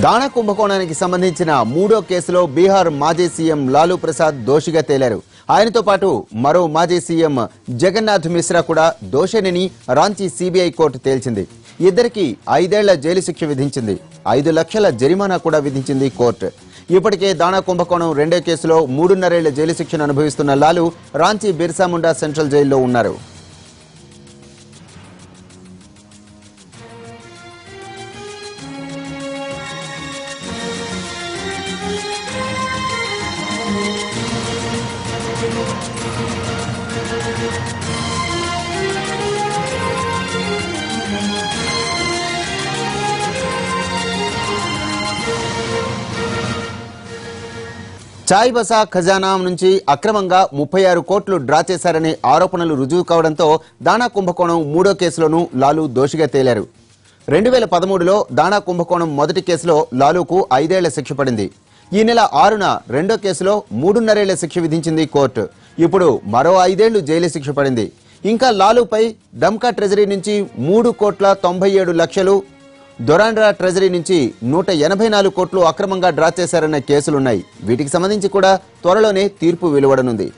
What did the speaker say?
Dana Kumbhakonam Kisamanichina, Mudo Keslo, Bihar, Maji CM, Lalu Prasad, Doshiga Telleru. Ayanito Patu, Maro Maji CM, Jagannath Misra Kuda, Doshanini, Ranchi CBI court telchindi. Iddariki, 5 ఏళ్ల jail shiksha vidhinchindi. 5 లక్షల జరిమానా కూడా విధించింది court. ఇప్పటికే దానా కుంభకోణం 2 కేసులో 3.5 ఏళ్ల జైలు శిక్షను అనుభవిస్తున్న లాలు రాంచీ బిర్సాముండా సెంట్రల్ జైల్లో ఉన్నారు. Chai Basa Khazana Nunchi, Akramanga, 36 కోట్లు డ్రా చేశారనే ఆరోపణలు రుజువు కావడంతో దానా కుంభకోణం 3వ కేసులోను లాలు దోషిగా తేలారు. 2013లో దానా కుంభకోణం మొదటి కేసులో లాలుకు 5 ఏళ్ల శిక్ష పడింది. ఈ నెల 6న రెండో కేసులో 3.5 ఏళ్ల శిక్ష విధించింది కోర్టు. ఇప్పుడు మరో 5 ఏళ్లు జైలు శిక్ష పడింది. ఇంకా లాలుపై డంకా ట్రెజరీ నుంచి 3.97 లక్షలు, దొరాండ్రా ట్రెజరీ నుంచి 184 కోట్లు అక్రమంగా డ్రా చేశారన్న కేసులు ఉన్నాయి. వీటికి సంబంధించి కూడా త్వరలోనే తీర్పు వెలువడనుంది.